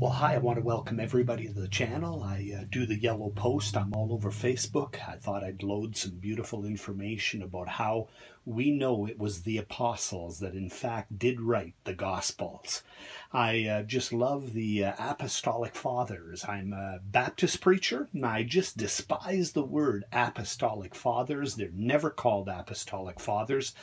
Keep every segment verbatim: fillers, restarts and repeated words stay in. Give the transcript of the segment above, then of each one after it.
Well, hi, I want to welcome everybody to the channel. I uh, do the Yellow Post. I'm all over Facebook. I thought I'd load some beautiful information about how we know it was the apostles that in fact did write the Gospels. I uh, just love the uh, apostolic fathers. I'm a Baptist preacher, and I just despise the word apostolic fathers. They're never called apostolic fathers.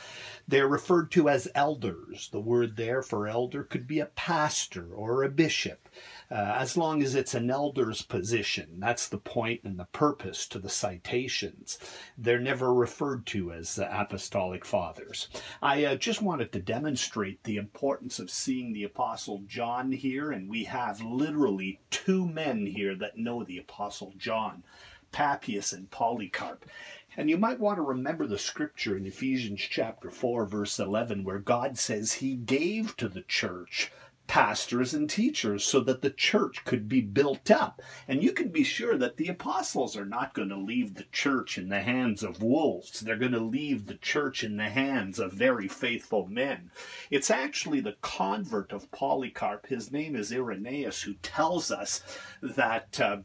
They're referred to as elders. The word there for elder could be a pastor or a bishop. Uh, as long as it's an elder's position, that's the point and the purpose to the citations. They're never referred to as uh, apostolic fathers. I uh, just wanted to demonstrate the importance of seeing the Apostle John here, and we have literally two men here that know the Apostle John, Papias and Polycarp. And you might want to remember the scripture in Ephesians chapter four, verse eleven, where God says he gave to the church pastors and teachers so that the church could be built up. And you can be sure that the apostles are not going to leave the church in the hands of wolves. They're going to leave the church in the hands of very faithful men. It's actually the convert of Polycarp, his name is Irenaeus, who tells us that uh,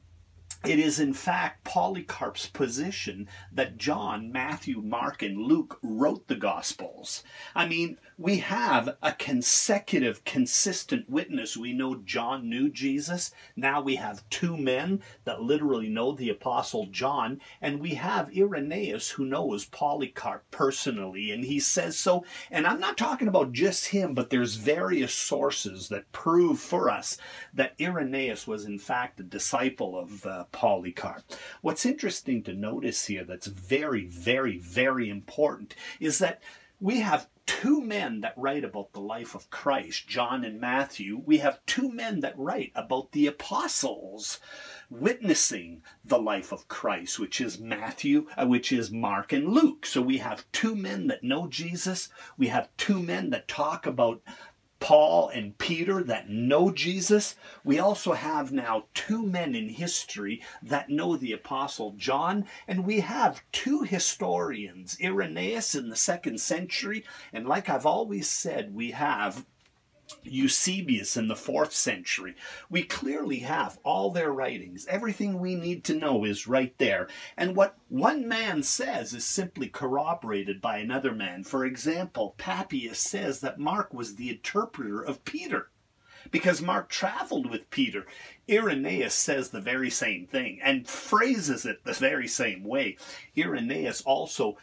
it is in fact Polycarp's position that John, Matthew, Mark, and Luke wrote the Gospels. I mean, we have a consecutive, consistent witness. We know John knew Jesus. Now we have two men that literally know the Apostle John. And we have Irenaeus who knows Polycarp personally. And he says so. And I'm not talking about just him, but there's various sources that prove for us that Irenaeus was in fact a disciple of uh, Polycarp. What's interesting to notice here that's very, very, very important is that we have two men that write about the life of Christ, John and Matthew. We have two men that write about the apostles witnessing the life of Christ, which is Matthew, uh, which is Mark and Luke. So we have two men that know Jesus. We have two men that talk about Paul and Peter that know Jesus. We also have now two men in history that know the Apostle John, and we have two historians, Irenaeus in the second century, and like I've always said, we have Eusebius in the fourth century. We clearly have all their writings. Everything we need to know is right there. And what one man says is simply corroborated by another man. For example, Papias says that Mark was the interpreter of Peter, because Mark traveled with Peter. Irenaeus says the very same thing and phrases it the very same way. Irenaeus also,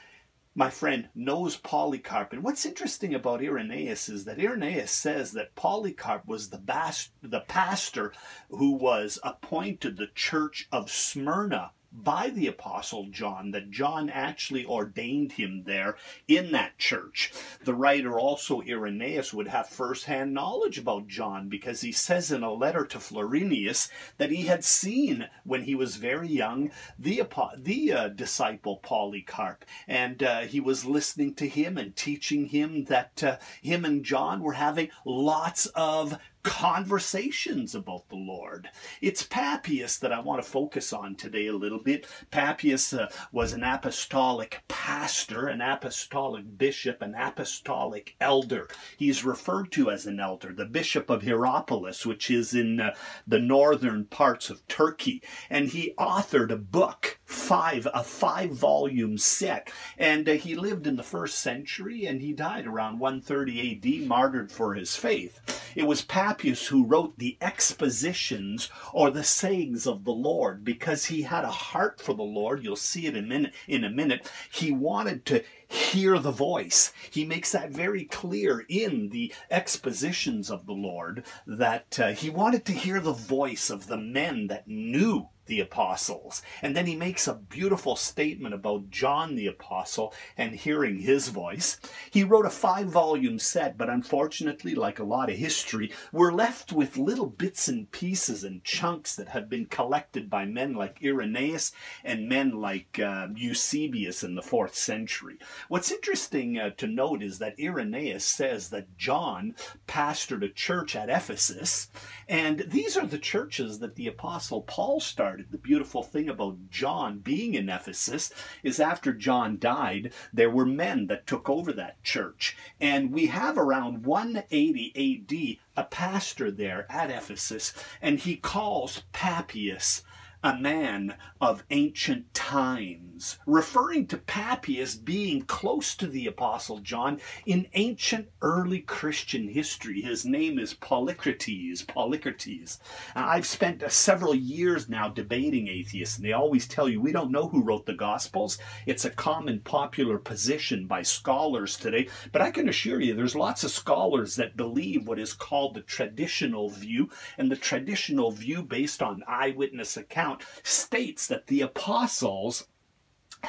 my friend, knows Polycarp. And what's interesting about Irenaeus is that Irenaeus says that Polycarp was the, bas the pastor who was appointed the church of Smyrna by the Apostle John, that John actually ordained him there in that church. The writer also, Irenaeus, would have first-hand knowledge about John because he says in a letter to Florinius that he had seen, when he was very young, the, the uh, disciple Polycarp, and uh, he was listening to him and teaching him that uh, him and John were having lots of conversations about the Lord. It's Papias that I want to focus on today a little bit. Papias uh, was an apostolic pastor, an apostolic bishop, an apostolic elder. He's referred to as an elder, the bishop of Hierapolis, which is in uh, the northern parts of Turkey. And he authored a book, five, a five-volume set. And uh, he lived in the first century, and he died around one thirty A D, martyred for his faith. It was Papias who wrote the expositions or the sayings of the Lord, because he had a heart for the Lord. You'll see it in a minute. In a minute. He wanted to hear the voice. He makes that very clear in the expositions of the Lord, that uh, he wanted to hear the voice of the men that knew the apostles. And then he makes a beautiful statement about John the apostle and hearing his voice. He wrote a five-volume set, but unfortunately, like a lot of history, we're left with little bits and pieces and chunks that have been collected by men like Irenaeus and men like uh, Eusebius in the fourth century. What's interesting uh, to note is that Irenaeus says that John pastored a church at Ephesus, and these are the churches that the apostle Paul started started. The beautiful thing about John being in Ephesus is after John died, there were men that took over that church. And we have around one eighty A D a pastor there at Ephesus, and he calls Papias a man of ancient times, referring to Papias being close to the Apostle John in ancient early Christian history. His name is Polycrates, Polycrates. Uh, I've spent uh, several years now debating atheists, and they always tell you, we don't know who wrote the Gospels. It's a common popular position by scholars today, but I can assure you there's lots of scholars that believe what is called the traditional view, and the traditional view based on eyewitness accounts states that the apostles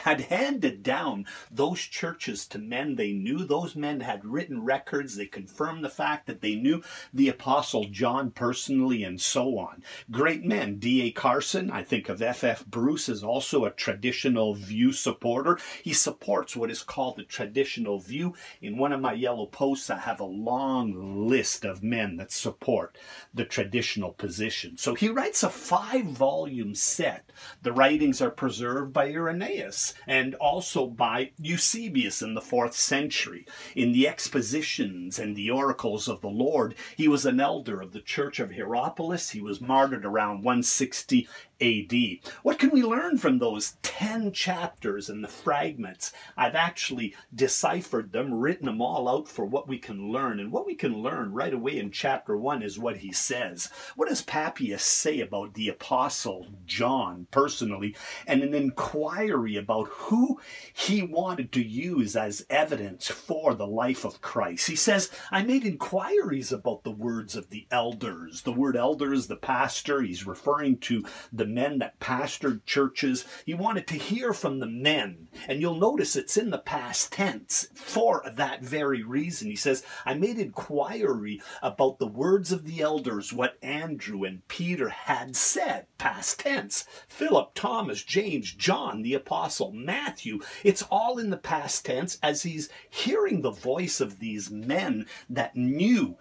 had handed down those churches to men they knew. Those men had written records. They confirmed the fact that they knew the Apostle John personally, and so on. Great men. D A Carson, I think of F F Bruce, is also a traditional view supporter. He supports what is called the traditional view. In one of my Yellow Posts, I have a long list of men that support the traditional position. So he writes a five-volume set. The writings are preserved by Irenaeus, and also by Eusebius in the fourth century. In the expositions and the oracles of the Lord, he was an elder of the church of Hierapolis. He was martyred around one sixty A D What can we learn from those ten chapters and the fragments? I've actually deciphered them, written them all out for what we can learn. And what we can learn right away in chapter one is what he says. What does Papias say about the Apostle John personally, and an inquiry about who he wanted to use as evidence for the life of Christ? He says, I made inquiries about the words of the elders. The word elders, the pastor, he's referring to the The men that pastored churches. He wanted to hear from the men. And you'll notice it's in the past tense for that very reason. He says, I made inquiry about the words of the elders, what Andrew and Peter had said, past tense. Philip, Thomas, James, John, the apostle, Matthew. It's all in the past tense as he's hearing the voice of these men that knew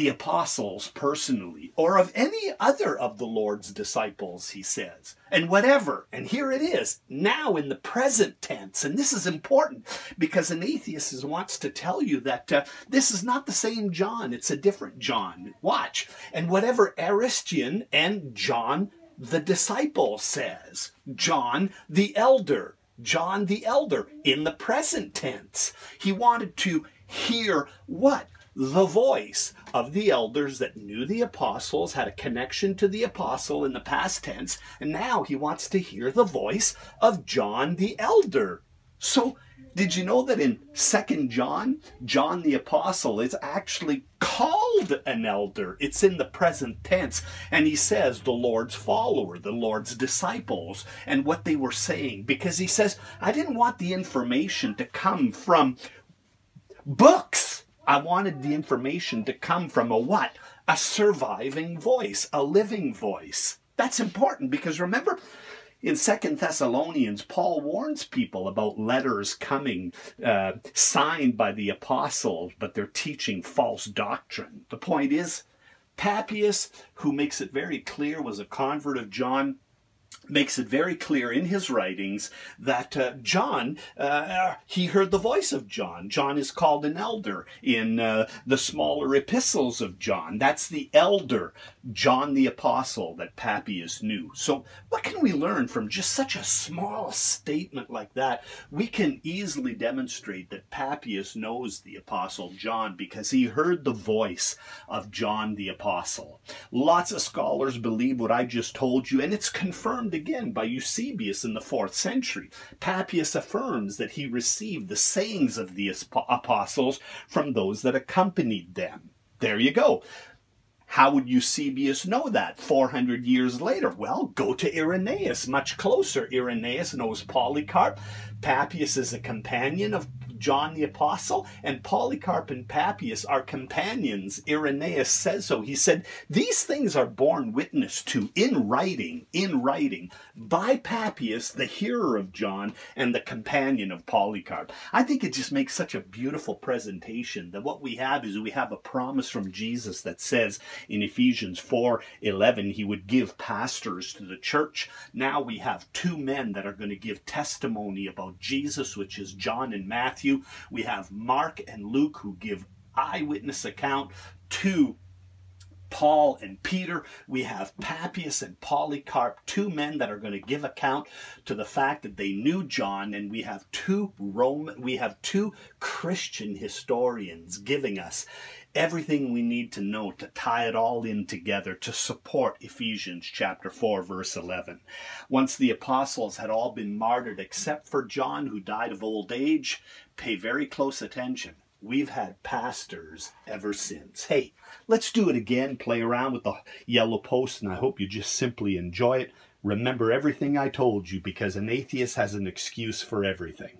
the apostles personally, or of any other of the Lord's disciples, he says. And whatever, and here it is, now in the present tense. And this is important because an atheist wants to tell you that uh, this is not the same John, it's a different John. Watch. And whatever Aristian and John the disciple says, John the elder, John the elder, in the present tense. He wanted to hear what? The voice of the elders that knew the apostles, had a connection to the apostle in the past tense, and now he wants to hear the voice of John the elder. So, did you know that in Second John, John the apostle is actually called an elder? It's in the present tense, and he says the Lord's follower, the Lord's disciples, and what they were saying, because he says, I didn't want the information to come from books. I wanted the information to come from a what? A surviving voice, a living voice. That's important because remember, in Second Thessalonians, Paul warns people about letters coming uh, signed by the apostles, but they're teaching false doctrine. The point is, Papias, who makes it very clear, was a convert of John, makes it very clear in his writings that uh, John, uh, he heard the voice of John. John is called an elder in uh, the smaller epistles of John. That's the elder, John the apostle, that Papias knew. So what can we learn from just such a small statement like that? We can easily demonstrate that Papias knows the apostle John because he heard the voice of John the apostle. Lots of scholars believe what I just told you, and it's confirmed again by Eusebius in the fourth century. Papias affirms that he received the sayings of the apostles from those that accompanied them. There you go. How would Eusebius know that four hundred years later? Well, go to Irenaeus, much closer. Irenaeus knows Polycarp. Papias is a companion of John the apostle, and Polycarp and Papias are companions. Irenaeus says so. He said, these things are borne witness to in writing, in writing, by Papias, the hearer of John, and the companion of Polycarp. I think it just makes such a beautiful presentation that what we have is we have a promise from Jesus that says, In Ephesians four eleven, he would give pastors to the church. Now we have two men that are going to give testimony about Jesus, which is John and Matthew. We have Mark and Luke, who give eyewitness account to Paul and Peter. We have Papias and Polycarp, two men that are going to give account to the fact that they knew John, and we have two Roman, we have two Christian historians giving us everything we need to know to tie it all in together to support Ephesians chapter four verse eleven. Once the apostles had all been martyred except for John, who died of old age. Pay very close attention. We've had pastors ever since. Hey, let's do it again. Play around with the yellow post, and I hope you just simply enjoy it. Remember everything I told you, because an atheist has an excuse for everything.